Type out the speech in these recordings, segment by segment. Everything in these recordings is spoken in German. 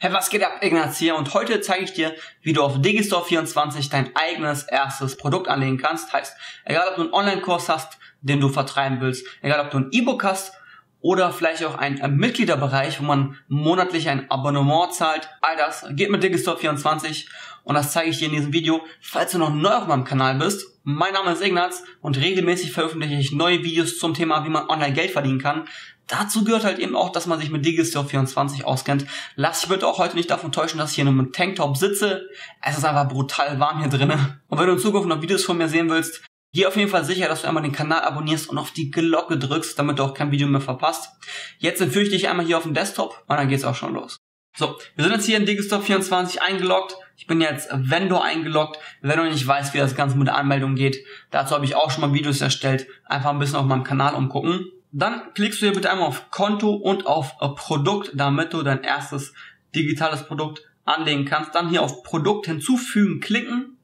Hey, was geht ab? Ignatz hier und heute zeige ich dir, wie du auf Digistore24 dein eigenes erstes Produkt anlegen kannst. Heißt, egal ob du einen Online-Kurs hast, den du vertreiben willst, egal ob du ein E-Book hast oder vielleicht auch einen Mitgliederbereich, wo man monatlich ein Abonnement zahlt, all das geht mit Digistore24 und das zeige ich dir in diesem Video. Falls du noch neu auf meinem Kanal bist, mein Name ist Ignatz und regelmäßig veröffentliche ich neue Videos zum Thema, wie man online Geld verdienen kann. Dazu gehört halt eben auch, dass man sich mit Digistore24 auskennt. Lass dich bitte auch heute nicht davon täuschen, dass ich hier nur mit Tanktop sitze. Es ist einfach brutal warm hier drinnen. Und wenn du in Zukunft noch Videos von mir sehen willst, geh auf jeden Fall sicher, dass du einmal den Kanal abonnierst und auf die Glocke drückst, damit du auch kein Video mehr verpasst. Jetzt entführe ich dich einmal hier auf den Desktop und dann geht's auch schon los. So, wir sind jetzt hier in Digistore24 eingeloggt. Ich bin jetzt Vendor eingeloggt. Wenn du nicht weißt, wie das Ganze mit der Anmeldung geht, dazu habe ich auch schon mal Videos erstellt. Einfach ein bisschen auf meinem Kanal umgucken. Dann klickst du hier bitte einmal auf Konto und auf Produkt, damit du dein erstes digitales Produkt anlegen kannst. Dann hier auf Produkt hinzufügen klicken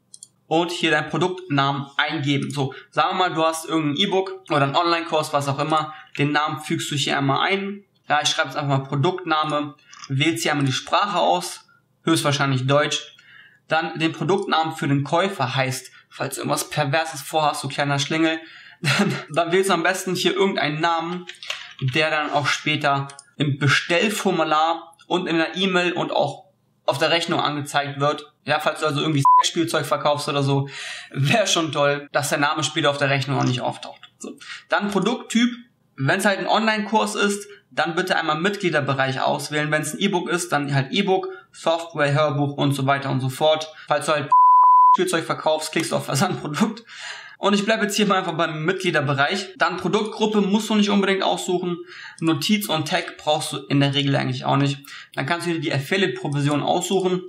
und hier deinen Produktnamen eingeben. So, sagen wir mal, du hast irgendein E-Book oder einen Online-Kurs, was auch immer. Den Namen fügst du hier einmal ein. Ja, ich schreibe jetzt einfach mal Produktname, wählst hier einmal die Sprache aus, höchstwahrscheinlich Deutsch. Dann den Produktnamen für den Käufer heißt, falls du irgendwas Perverses vorhast, du kleiner Schlingel, dann wählst du am besten hier irgendeinen Namen, der dann auch später im Bestellformular und in der E-Mail und auch auf der Rechnung angezeigt wird. Ja, falls du also irgendwie Spielzeug verkaufst oder so, wäre schon toll, dass der Name später auf der Rechnung auch nicht auftaucht. So. Dann Produkttyp. Wenn es halt ein Online-Kurs ist, dann bitte einmal Mitgliederbereich auswählen. Wenn es ein E-Book ist, dann halt E-Book, Software, Hörbuch und so weiter und so fort. Falls du halt Spielzeug verkaufst, klickst du auf Versandprodukt. Und ich bleibe jetzt hier mal einfach beim Mitgliederbereich. Dann Produktgruppe musst du nicht unbedingt aussuchen. Notiz und Tag brauchst du in der Regel eigentlich auch nicht. Dann kannst du dir die Affiliate-Provision aussuchen.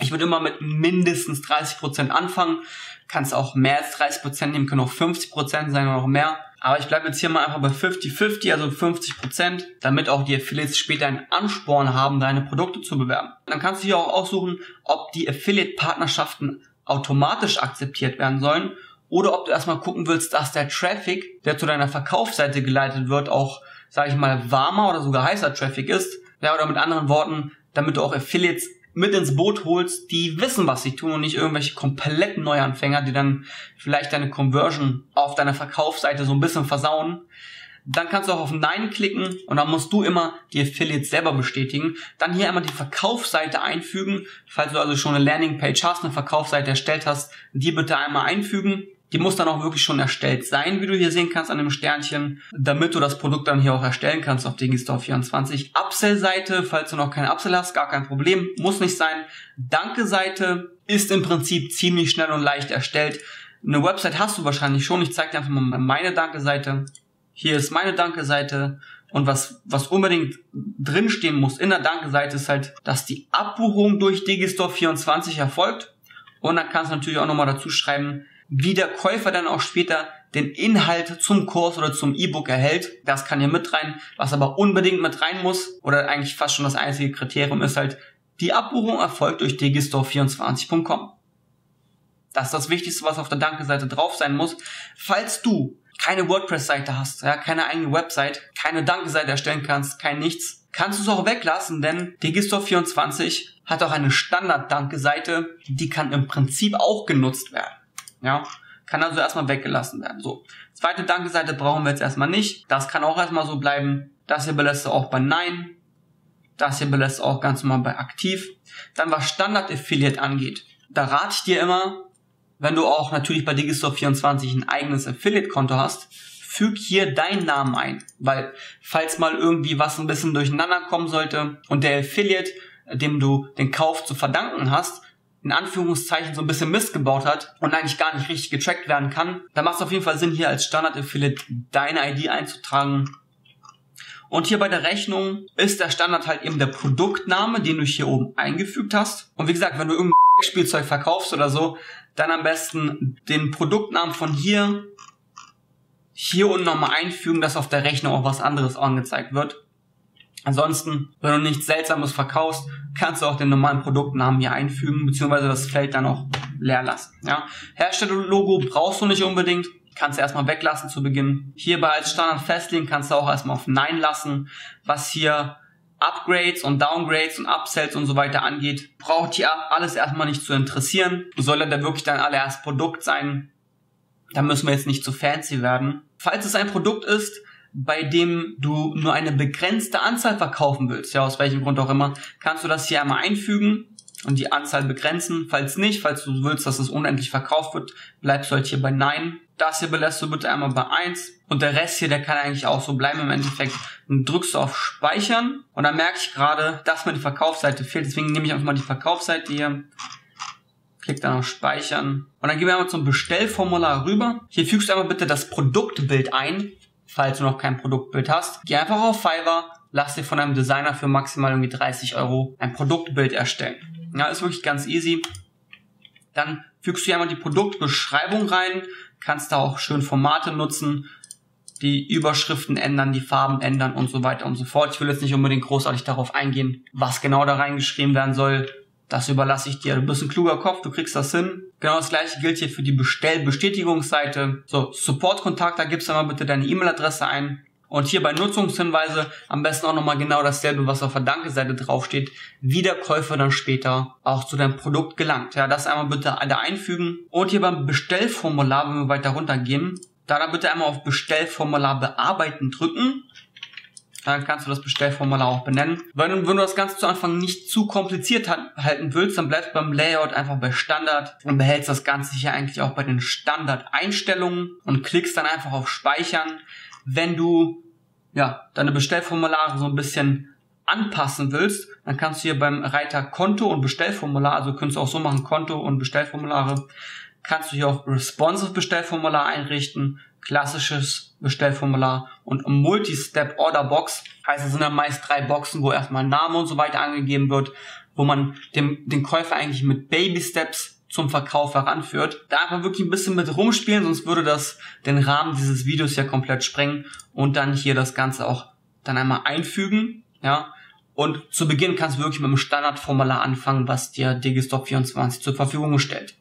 Ich würde immer mit mindestens 30% anfangen. Kannst auch mehr als 30% nehmen, können auch 50% sein oder noch mehr. Aber ich bleibe jetzt hier mal einfach bei 50-50, also 50%, damit auch die Affiliates später einen Ansporn haben, deine Produkte zu bewerben. Dann kannst du hier auch aussuchen, ob die Affiliate-Partnerschaften automatisch akzeptiert werden sollen. Oder ob du erstmal gucken willst, dass der Traffic, der zu deiner Verkaufsseite geleitet wird, auch, sage ich mal, warmer oder sogar heißer Traffic ist. Ja, oder mit anderen Worten, damit du auch Affiliates mit ins Boot holst, die wissen, was sie tun und nicht irgendwelche kompletten Neuanfänger, die dann vielleicht deine Conversion auf deiner Verkaufsseite so ein bisschen versauen. Dann kannst du auch auf Nein klicken und dann musst du immer die Affiliates selber bestätigen. Dann hier einmal die Verkaufsseite einfügen. Falls du also schon eine Landingpage hast, eine Verkaufsseite erstellt hast, die bitte einmal einfügen. Die muss dann auch wirklich schon erstellt sein, wie du hier sehen kannst an dem Sternchen, damit du das Produkt dann hier auch erstellen kannst auf Digistore24. Upsell-Seite, falls du noch keinen Upsell hast, gar kein Problem, muss nicht sein. Danke-Seite ist im Prinzip ziemlich schnell und leicht erstellt. Eine Website hast du wahrscheinlich schon, ich zeige dir einfach mal meine Danke-Seite. Hier ist meine Danke-Seite und was unbedingt drinstehen muss in der Danke-Seite ist halt, dass die Abbuchung durch Digistore24 erfolgt. Und dann kannst du natürlich auch nochmal dazu schreiben, wie der Käufer dann auch später den Inhalt zum Kurs oder zum E-Book erhält. Das kann hier mit rein. Was aber unbedingt mit rein muss, oder eigentlich fast schon das einzige Kriterium ist halt, die Abbuchung erfolgt durch digistore24.com. Das ist das Wichtigste, was auf der Danke-Seite drauf sein muss. Falls du keine WordPress-Seite hast, ja, keine eigene Website, keine Danke-Seite erstellen kannst, kein nichts, kannst du es auch weglassen, denn Digistore24 hat auch eine Standard-Danke-Seite, die kann im Prinzip auch genutzt werden. Ja, kann also erstmal weggelassen werden. So, zweite Danke-Seite brauchen wir jetzt erstmal nicht. Das kann auch erstmal so bleiben. Das hier belässt du auch bei Nein. Das hier belässt du auch ganz normal bei Aktiv. Dann was Standard-Affiliate angeht. Da rate ich dir immer, wenn du auch natürlich bei Digistore24 ein eigenes Affiliate-Konto hast, füg hier deinen Namen ein. Weil falls mal irgendwie was ein bisschen durcheinander kommen sollte und der Affiliate, dem du den Kauf zu verdanken hast, in Anführungszeichen so ein bisschen Mist gebaut hat und eigentlich gar nicht richtig getrackt werden kann, dann macht es auf jeden Fall Sinn, hier als Standard-Affiliate deine ID einzutragen. Und hier bei der Rechnung ist der Standard halt eben der Produktname, den du hier oben eingefügt hast. Und wie gesagt, wenn du irgendein Spielzeug verkaufst oder so, dann am besten den Produktnamen von hier unten nochmal einfügen, dass auf der Rechnung auch was anderes angezeigt wird. Ansonsten, wenn du nichts Seltsames verkaufst, kannst du auch den normalen Produktnamen hier einfügen, beziehungsweise das Feld dann auch leer lassen. Ja? Herstellerlogo brauchst du nicht unbedingt, kannst du erstmal weglassen zu Beginn. Hierbei als Standard festlegen kannst du auch erstmal auf Nein lassen. Was hier Upgrades und Downgrades und Upsells und so weiter angeht, braucht ihr alles erstmal nicht zu interessieren. Soll da wirklich dein allererst Produkt sein? Da müssen wir jetzt nicht zu fancy werden. Falls es ein Produkt ist, bei dem du nur eine begrenzte Anzahl verkaufen willst, ja, aus welchem Grund auch immer, kannst du das hier einmal einfügen und die Anzahl begrenzen. Falls nicht, falls du willst, dass es unendlich verkauft wird, bleibst du halt hier bei Nein. Das hier belässt du bitte einmal bei 1 und der Rest hier, der kann eigentlich auch so bleiben im Endeffekt. Dann drückst du auf Speichern und dann merke ich gerade, dass mir die Verkaufsseite fehlt. Deswegen nehme ich einfach mal die Verkaufsseite hier, klicke dann auf Speichern und dann gehen wir einmal zum Bestellformular rüber. Hier fügst du einmal bitte das Produktbild ein, falls du noch kein Produktbild hast. Geh einfach auf Fiverr, lass dir von einem Designer für maximal irgendwie 30 € ein Produktbild erstellen. Ja, ist wirklich ganz easy. Dann fügst du hier einmal die Produktbeschreibung rein, kannst da auch schön Formate nutzen, die Überschriften ändern, die Farben ändern und so weiter und so fort. Ich will jetzt nicht unbedingt großartig darauf eingehen, was genau da reingeschrieben werden soll. Das überlasse ich dir. Du bist ein kluger Kopf, du kriegst das hin. Genau das gleiche gilt hier für die Bestellbestätigungsseite. So, Supportkontakt, da gibst du einmal bitte deine E-Mail-Adresse ein. Und hier bei Nutzungshinweise am besten auch nochmal genau dasselbe, was auf der Danke-Seite draufsteht, wie der Käufer dann später auch zu deinem Produkt gelangt. Ja, das einmal bitte alle einfügen. Und hier beim Bestellformular, wenn wir weiter runtergehen, da dann bitte einmal auf Bestellformular bearbeiten drücken. Dann kannst du das Bestellformular auch benennen. Wenn du das Ganze zu Anfang nicht zu kompliziert halten willst, dann bleibst du beim Layout einfach bei Standard und behältst das Ganze hier eigentlich auch bei den Standardeinstellungen und klickst dann einfach auf Speichern. Wenn du ja deine Bestellformulare so ein bisschen anpassen willst, dann kannst du hier beim Reiter Konto und Bestellformular, also kannst du auch so machen, Konto und Bestellformulare, kannst du hier auch Responsive Bestellformular einrichten, klassisches Bestellformular und Multi-Step Order Box. Heißt, es sind dann meist 3 Boxen, wo erstmal Name und so weiter angegeben wird, wo man den Käufer eigentlich mit Baby Steps zum Verkauf heranführt. Da einfach wirklich ein bisschen mit rumspielen, sonst würde das den Rahmen dieses Videos ja komplett sprengen. Und dann hier das Ganze auch dann einmal einfügen, ja. Und zu Beginn kannst du wirklich mit dem Standardformular anfangen, was dir Digistore24 zur Verfügung stellt.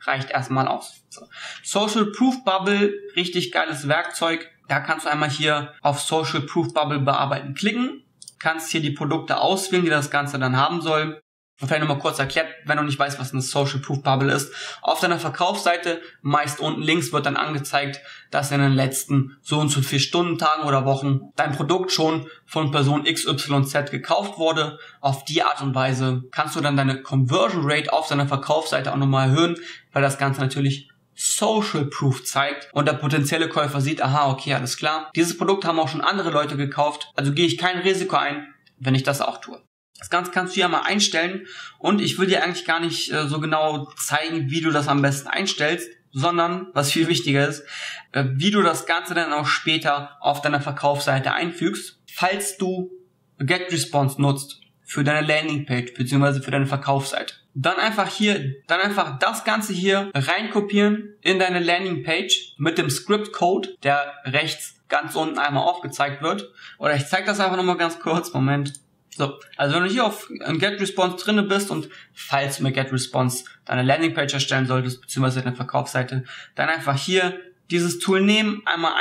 Reicht erstmal aus. So. Social Proof Bubble, richtig geiles Werkzeug. Da kannst du einmal hier auf Social Proof Bubble bearbeiten klicken. Kannst hier die Produkte auswählen, die das Ganze dann haben soll. Und vielleicht nochmal kurz erklärt, wenn du nicht weißt, was eine Social Proof Bubble ist. Auf deiner Verkaufsseite, meist unten links, wird dann angezeigt, dass in den letzten so und so viel Stunden, Tagen oder Wochen dein Produkt schon von Person XYZ gekauft wurde. Auf die Art und Weise kannst du dann deine Conversion Rate auf deiner Verkaufsseite auch nochmal erhöhen, weil das Ganze natürlich Social Proof zeigt und der potenzielle Käufer sieht, aha, okay, alles klar. Dieses Produkt haben auch schon andere Leute gekauft, also gehe ich kein Risiko ein, wenn ich das auch tue. Das Ganze kannst du ja mal einstellen und ich will dir eigentlich gar nicht so genau zeigen, wie du das am besten einstellst, sondern, was viel wichtiger ist, wie du das Ganze dann auch später auf deiner Verkaufsseite einfügst. Falls du GetResponse nutzt für deine Landingpage bzw. für deine Verkaufsseite, dann einfach das Ganze hier reinkopieren in deine Landingpage mit dem Script-Code, der rechts ganz unten einmal aufgezeigt wird. Oder ich zeige das einfach nochmal ganz kurz, Moment. So, also wenn du hier auf GetResponse drinne bist und falls du mit GetResponse deine Landingpage erstellen solltest, beziehungsweise deine Verkaufsseite, dann einfach hier dieses Tool nehmen, einmal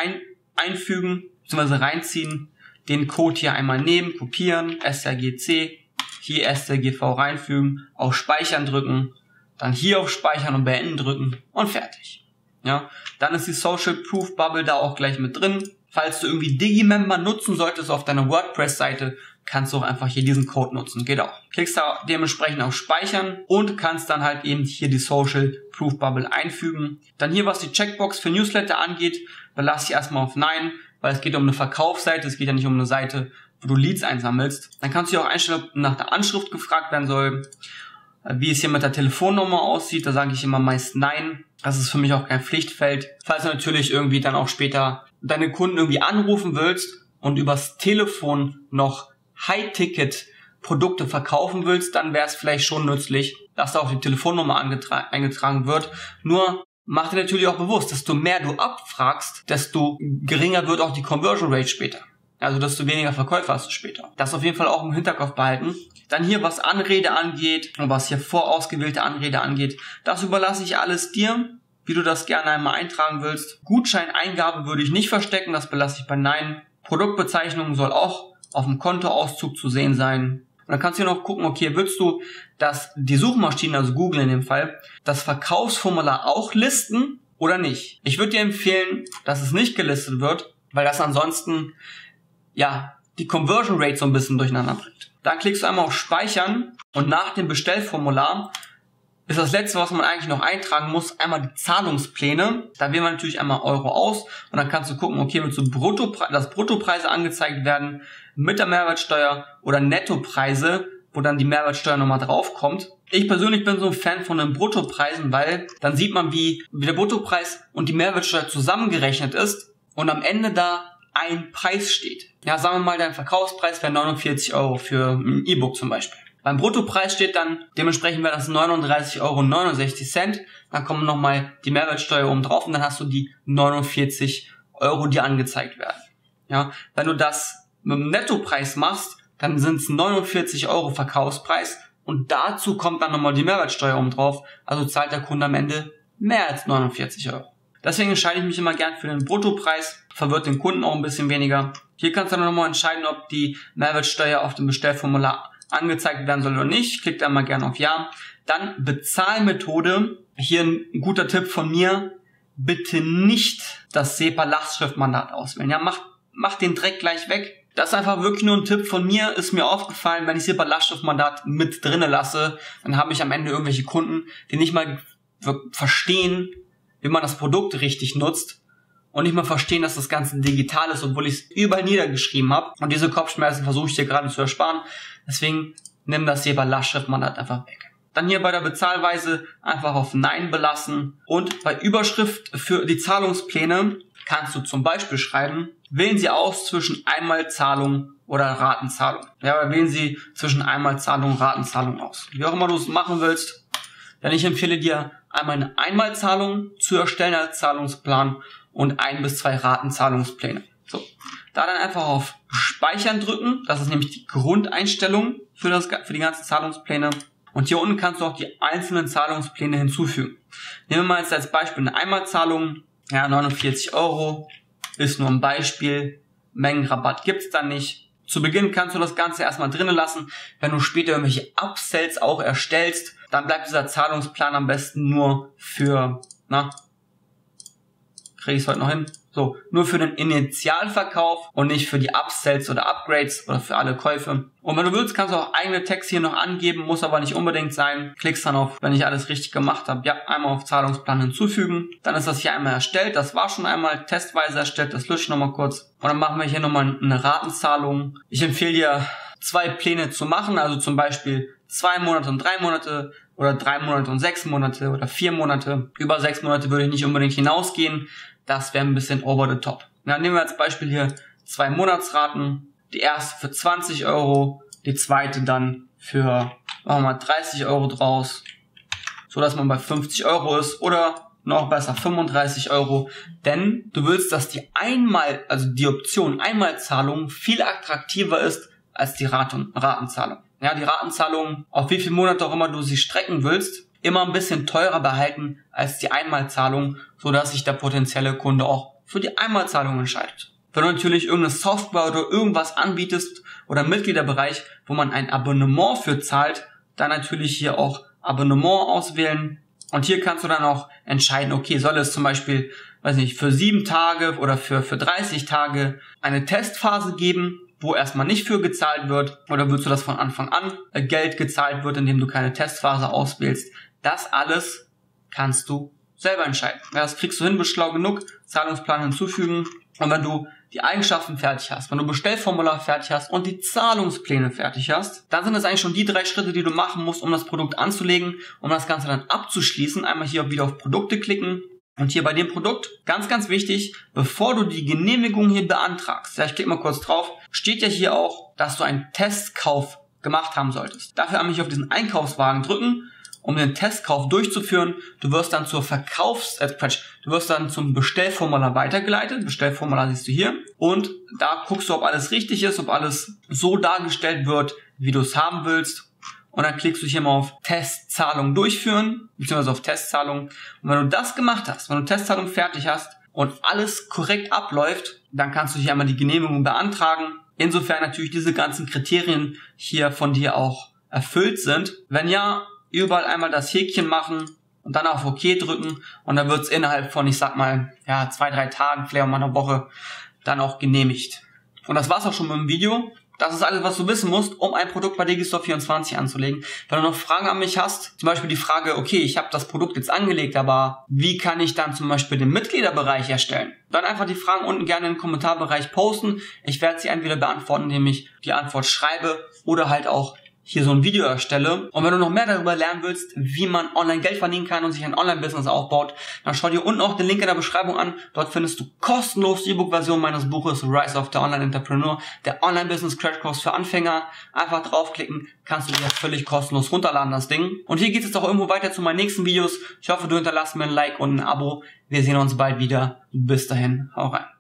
einfügen, beziehungsweise reinziehen, den Code hier einmal nehmen, kopieren, STRG-C, hier STRG-V reinfügen, auf Speichern drücken, dann hier auf Speichern und Beenden drücken und fertig. Ja, dann ist die Social Proof Bubble da auch gleich mit drin. Falls du irgendwie DigiMember nutzen solltest auf deiner WordPress-Seite, kannst du auch einfach hier diesen Code nutzen. Geht auch. Klickst da dementsprechend auf Speichern und kannst dann halt eben hier die Social Proof Bubble einfügen. Dann hier, was die Checkbox für Newsletter angeht, belasse ich erstmal auf Nein, weil es geht um eine Verkaufsseite, es geht ja nicht um eine Seite, wo du Leads einsammelst. Dann kannst du hier auch einstellen, ob nach der Anschrift gefragt werden soll, wie es hier mit der Telefonnummer aussieht. Da sage ich immer meist Nein. Das ist für mich auch kein Pflichtfeld. Falls du natürlich irgendwie dann auch später deine Kunden irgendwie anrufen willst und übers Telefon noch High-Ticket-Produkte verkaufen willst, dann wäre es vielleicht schon nützlich, dass da auch die Telefonnummer eingetragen wird. Nur mach dir natürlich auch bewusst, desto mehr du abfragst, desto geringer wird auch die Conversion Rate später. Also desto weniger Verkäufer hast du später. Das auf jeden Fall auch im Hinterkopf behalten. Dann hier, was Anrede angeht und was hier vorausgewählte Anrede angeht, das überlasse ich alles dir, wie du das gerne einmal eintragen willst. Gutscheineingabe würde ich nicht verstecken, das belasse ich bei Nein. Produktbezeichnung soll auch auf dem Kontoauszug zu sehen sein. Und dann kannst du noch gucken, okay, willst du, dass die Suchmaschinen, also Google in dem Fall, das Verkaufsformular auch listen oder nicht? Ich würde dir empfehlen, dass es nicht gelistet wird, weil das ansonsten, ja, die Conversion Rate so ein bisschen durcheinander bringt. Dann klickst du einmal auf Speichern und nach dem Bestellformular ist das Letzte, was man eigentlich noch eintragen muss, einmal die Zahlungspläne. Da wählen wir natürlich einmal Euro aus und dann kannst du gucken, okay, willst du dass Bruttopreise angezeigt werden mit der Mehrwertsteuer oder Nettopreise, wo dann die Mehrwertsteuer nochmal draufkommt. Ich persönlich bin so ein Fan von den Bruttopreisen, weil dann sieht man, wie der Bruttopreis und die Mehrwertsteuer zusammengerechnet ist und am Ende da ein Preis steht. Ja, sagen wir mal, dein Verkaufspreis wäre 49 Euro für ein E-Book zum Beispiel. Beim Bruttopreis steht dann, dementsprechend wäre das 39,69 Euro. Dann kommen nochmal die Mehrwertsteuer oben drauf und dann hast du die 49 Euro, die angezeigt werden. Ja, wenn du das mit dem Nettopreis machst, dann sind es 49 Euro Verkaufspreis und dazu kommt dann nochmal die Mehrwertsteuer oben drauf. Also zahlt der Kunde am Ende mehr als 49 Euro. Deswegen entscheide ich mich immer gern für den Bruttopreis, verwirrt den Kunden auch ein bisschen weniger. Hier kannst du dann nochmal entscheiden, ob die Mehrwertsteuer auf dem Bestellformular angezeigt werden soll oder nicht. Klickt einmal gerne auf Ja. Dann Bezahlmethode. Hier ein guter Tipp von mir. Bitte nicht das SEPA-Lastschriftmandat auswählen. Ja, mach den Dreck gleich weg. Das ist einfach wirklich nur ein Tipp von mir. Ist mir aufgefallen, wenn ich SEPA-Lastschriftmandat mit drinne lasse, dann habe ich am Ende irgendwelche Kunden, die nicht mal verstehen, wie man das Produkt richtig nutzt und nicht mal verstehen, dass das Ganze digital ist, obwohl ich es überall niedergeschrieben habe. Und diese Kopfschmerzen versuche ich dir gerade zu ersparen. Deswegen nimm das hier bei Lastschriftmandat einfach weg. Dann hier bei der Bezahlweise einfach auf Nein belassen. Und bei Überschrift für die Zahlungspläne kannst du zum Beispiel schreiben, wählen Sie aus zwischen Einmalzahlung oder Ratenzahlung. Ja, wählen Sie zwischen Einmalzahlung und Ratenzahlung aus. Wie auch immer du es machen willst. Denn ich empfehle dir, einmal eine Einmalzahlung zu erstellen als Zahlungsplan und 1 bis 2 Ratenzahlungspläne. So, da dann einfach auf Speichern drücken. Das ist nämlich die Grundeinstellung für die ganzen Zahlungspläne. Und hier unten kannst du auch die einzelnen Zahlungspläne hinzufügen. Nehmen wir mal jetzt als Beispiel eine Einmalzahlung. Ja, 49 Euro ist nur ein Beispiel. Mengenrabatt gibt es da nicht. Zu Beginn kannst du das Ganze erstmal drinnen lassen. Wenn du später irgendwelche Upsells auch erstellst, dann bleibt dieser Zahlungsplan am besten nur für, kriege ich es heute noch hin? So, nur für den Initialverkauf und nicht für die Upsells oder Upgrades oder für alle Käufe. Und wenn du willst, kannst du auch eigene Text hier noch angeben, muss aber nicht unbedingt sein. Klickst dann auf, wenn ich alles richtig gemacht habe, ja, einmal auf Zahlungsplan hinzufügen. Dann ist das hier einmal erstellt, das war schon einmal testweise erstellt, das lösche ich nochmal kurz. Und dann machen wir hier nochmal eine Ratenzahlung. Ich empfehle dir, 2 Pläne zu machen, also zum Beispiel 2 Monate und 3 Monate oder 3 Monate und 6 Monate oder 4 Monate. Über 6 Monate würde ich nicht unbedingt hinausgehen. Das wäre ein bisschen over the top. Dann nehmen wir als Beispiel hier 2 Monatsraten. Die erste für 20 Euro, die zweite dann für, machen wir mal 30 Euro draus, so dass man bei 50 Euro ist oder noch besser 35 Euro. Denn du willst, dass die Option Einmalzahlung viel attraktiver ist als die Ratenzahlung. Ja, die Ratenzahlung, auf wie viele Monate auch immer du sie strecken willst, immer ein bisschen teurer behalten als die Einmalzahlung, sodass sich der potenzielle Kunde auch für die Einmalzahlung entscheidet. Wenn du natürlich irgendeine Software oder irgendwas anbietest oder im Mitgliederbereich, wo man ein Abonnement für zahlt, dann natürlich hier auch Abonnement auswählen. Und hier kannst du dann auch entscheiden, okay, soll es zum Beispiel, für 7 Tage oder für 30 Tage eine Testphase geben, wo erstmal nicht für gezahlt wird, oder willst du, dass von Anfang an Geld gezahlt wird, indem du keine Testphase auswählst? Das alles kannst du selber entscheiden. Ja, das kriegst du hin, bist schlau genug, Zahlungsplan hinzufügen. Und wenn du die Eigenschaften fertig hast, wenn du Bestellformular fertig hast und die Zahlungspläne fertig hast, dann sind das eigentlich schon die 3 Schritte, die du machen musst, um das Produkt anzulegen, um das Ganze dann abzuschließen. Einmal hier wieder auf Produkte klicken. Und hier bei dem Produkt, ganz, ganz wichtig, bevor du die Genehmigung hier beantragst, ja, ich klicke mal kurz drauf, steht ja hier auch, dass du einen Testkauf gemacht haben solltest. Dafür einmal hier auf diesen Einkaufswagen drücken, um den Testkauf durchzuführen. Du wirst dann du wirst dann zum Bestellformular weitergeleitet. Bestellformular siehst du hier. Und da guckst du, ob alles richtig ist, ob alles so dargestellt wird, wie du es haben willst. Und dann klickst du hier mal auf Testzahlung durchführen, beziehungsweise auf Testzahlung. Und wenn du das gemacht hast, wenn du Testzahlung fertig hast und alles korrekt abläuft, dann kannst du hier einmal die Genehmigung beantragen. Insofern natürlich diese ganzen Kriterien hier von dir auch erfüllt sind. Wenn ja, überall einmal das Häkchen machen und dann auf OK drücken und dann wird es innerhalb von, ich sag mal, ja, 2-3 Tagen, vielleicht auch mal eine Woche, dann auch genehmigt. Und das war's auch schon mit dem Video. Das ist alles, was du wissen musst, um ein Produkt bei Digistore24 anzulegen. Wenn du noch Fragen an mich hast, zum Beispiel die Frage, okay, ich habe das Produkt jetzt angelegt, aber wie kann ich dann zum Beispiel den Mitgliederbereich erstellen? Dann einfach die Fragen unten gerne im Kommentarbereich posten. Ich werde sie entweder beantworten, indem ich die Antwort schreibe oder halt auch hier so ein Video erstelle. Und wenn du noch mehr darüber lernen willst, wie man online Geld verdienen kann und sich ein Online-Business aufbaut, dann schau dir unten auch den Link in der Beschreibung an. Dort findest du kostenlos die E-Book-Version meines Buches Rise of the Online Entrepreneur, der Online-Business-Crash-Kurs für Anfänger. Einfach draufklicken, kannst du dir völlig kostenlos runterladen, das Ding. Und hier geht es jetzt auch irgendwo weiter zu meinen nächsten Videos. Ich hoffe, du hinterlässt mir ein Like und ein Abo. Wir sehen uns bald wieder. Bis dahin, hau rein.